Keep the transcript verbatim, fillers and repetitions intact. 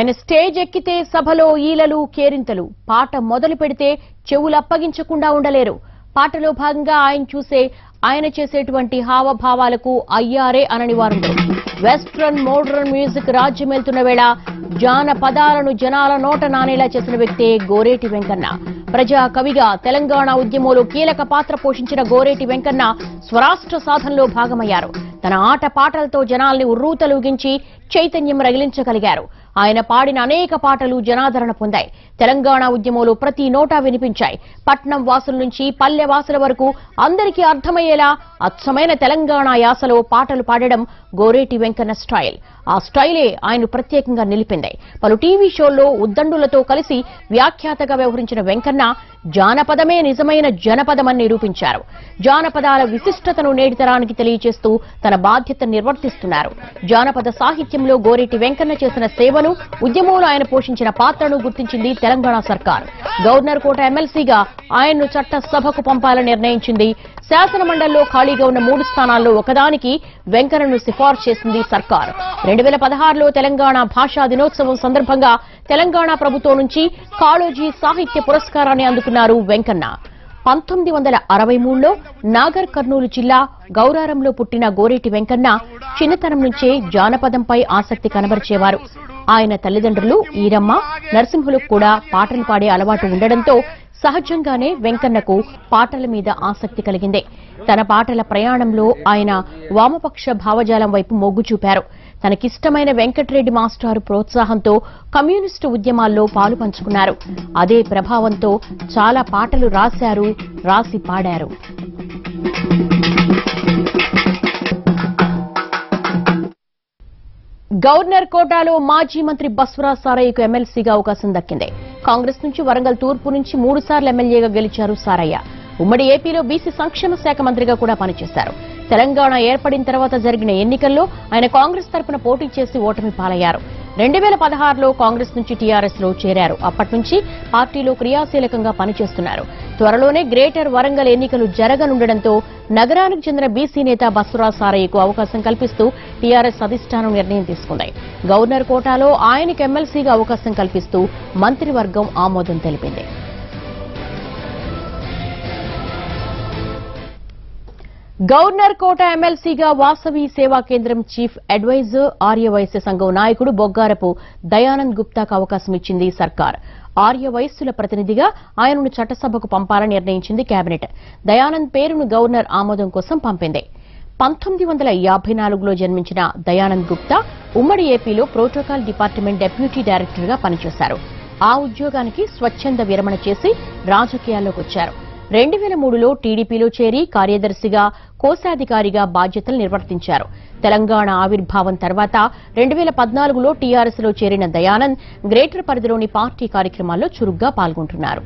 ఆయన స్టేజ్ ఎక్కితే సభలో ఈలలు కేరింతలు, పాట మొదలు పెడితే చెవులు అప్పగించకుండా ఉండలేరు. పాటలో భాగంగా ఆయన చూసే ఆయన చేసేటువంటి హావభావాలకు అయ్యారే అనని వారుండరు. వెస్ట్రన్ మోడర్న్ మ్యూజిక్ రాజ్యమేలుతున్న వేళ జానపదాలను జనాల నోట నానేలా చేసిన వ్యక్తే గోరేటి వెంకన్న. ప్రజా కవిగా తెలంగాణ ఉద్యమంలో కీలక పాత్ర పోషించిన గోరేటి వెంకన్న స్వరాష్ట్ర సాధనలో భాగమయ్యారు. తన ఆట పాటలతో జనాల్ని ఉర్రూతలూగించి చైతన్యం రగిలించగలిగారు. ఆయన పాడిన అనేక పాటలు జనాదరణ పొందాయి. తెలంగాణ ఉద్యమంలో ప్రతి నోటా వినిపించాయి. పట్నం వాసుల నుంచి పల్లె వాసుల వరకు అందరికీ అర్థమయ్యేలా అచ్చమైన తెలంగాణ యాసలో పాటలు పాడడం గోరేటి వెంకన్న స్టైల్. ఆ స్టైలే ఆయన ప్రత్యేకంగా నిలిపింది. పలు టీవీ షోల్లో ఉద్దండులతో కలిసి వ్యాఖ్యాతగా వ్యవహరించిన వెంకన్న జానపదమే నిజమైన జనపదమని నిరూపించారు. జానపదాల విశిష్టతను నేటితరానికి తెలియజేస్తూ తన బాధ్యత నిర్వర్తిస్తున్నారు. జానపద సాహిత్యంలో గోరేటి వెంకన్న చేసిన సేవను, ఉద్యమంలో ఆయన పోషించిన పాత్రను గుర్తించింది తెలంగాణ సర్కార్. గవర్నర్ కోట ఎమ్మెల్సీగా ఆయన్ను చట్టసభకు పంపాలని నిర్ణయించింది. శాసనమండలిలో ఖాళీగా ఉన్న మూడు స్థానాల్లో ఒకదానికి వెంకన్నను సిఫార్సు చేసింది సర్కార్. రెండు వేల పదహారులో తెలంగాణ భాషా దినోత్సవం సందర్భంగా తెలంగాణ ప్రభుత్వం నుంచి కాళోజీ సాహిత్య పురస్కారాన్ని అందుకున్నారు వెంకన్న. పంతొమ్మిది వందల అరవై మూడులో నాగర్ కర్నూలు జిల్లా గౌరారంలో పుట్టిన గోరేటి వెంకన్న చిన్నతనం నుంచే జానపదంపై ఆసక్తి కనబరిచేవారు. ఆయన తల్లిదండ్రులు ఈరమ్మ, నరసింహులకు కూడా పాటలు పాడే అలవాటు ఉండడంతో సహజంగానే వెంకన్నకు పాటల మీద ఆసక్తి కలిగింది. తన పాటల ప్రయాణంలో ఆయన వామపక్ష భావజాలం వైపు మొగ్గు చూపారు. తనకిష్టమైన వెంకటరెడ్డి మాస్టారు ప్రోత్సాహంతో కమ్యూనిస్టు ఉద్యమాల్లో పాలు పంచుకున్నారు. అదే ప్రభావంతో చాలా పాటలు రాశారు, రాసి పాడారు. గవర్నర్ కోటాలో మాజీ మంత్రి బస్వరాజ్ సారయ్యకు ఎమ్మెల్సీగా అవకాశం దక్కింది. కాంగ్రెస్ నుంచి వరంగల్ తూర్పు నుంచి మూడు సార్లు ఎమ్మెల్యేగా గెలిచారు సారయ్య. ఉమ్మడి ఏపీలో బీసీ సంక్షేమ శాఖ మంత్రిగా కూడా పనిచేశారు. తెలంగాణ ఏర్పడిన తర్వాత జరిగిన ఎన్నికల్లో ఆయన కాంగ్రెస్ తరఫున పోటీ చేసి ఓటమి పాలయ్యారు. రెండు వేల పదహారులో కాంగ్రెస్ నుంచి టీఆర్ఎస్ లో చేరారు. అప్పటి నుంచి పార్టీలో క్రియాశీలకంగా పనిచేస్తున్నారు. త్వరలోనే గ్రేటర్ వరంగల్ ఎన్నికలు జరగనుండడంతో నగరానికి చెందిన బీసీ నేత బస్వరాజ్ సారయ్యకు అవకాశం కల్పిస్తూ టీఆర్ఎస్ అధిష్టానం నిర్ణయం తీసుకుంది. గవర్నర్ కోటాలో ఆయనకు ఎమ్మెల్సీగా అవకాశం కల్పిస్తూ మంత్రివర్గం ఆమోదం తెలిపింది. గవర్నర్ కోట ఎమ్మెల్సీగా వాసవి సేవా కేంద్రం చీఫ్ అడ్వైజర్ ఆర్యవైశ్య సంఘం నాయకుడు బొగ్గారపు దయానంద్ గుప్తాకు అవకాశం ఇచ్చింది సర్కార్. ఆర్యవైశ్యుల ప్రతినిధిగా ఆయనను చట్టసభకు పంపాలని నిర్ణయించింది కేబినెట్. దయానంద్ పేరును గవర్నర్ ఆమోదం కోసం పంపింది. పంతొమ్మిది వందల యాభై నాలుగులో జన్మించిన దయానంద్ గుప్తా ఉమ్మడి ఏపీలో ప్రోటోకాల్ డిపార్ట్మెంట్ డెప్యూటీ డైరెక్టర్గా పనిచేశారు. ఆ ఉద్యోగానికి స్వచ్ఛంద విరమణ చేసి రాజకీయాల్లోకి వచ్చారు. రెండు వేల మూడులో టీడీపీలో చేరి కార్యదర్శిగా, కోశాధికారిగా బాధ్యతలు నిర్వర్తించారు. తెలంగాణ ఆవిర్భావం తర్వాత రెండు వేల పద్నాలుగులో టీఆర్ఎస్లో చేరిన దయానంద్ గ్రేటర్ పరిధిలోని పార్టీ కార్యక్రమాల్లో చురుగ్గా పాల్గొంటున్నారు.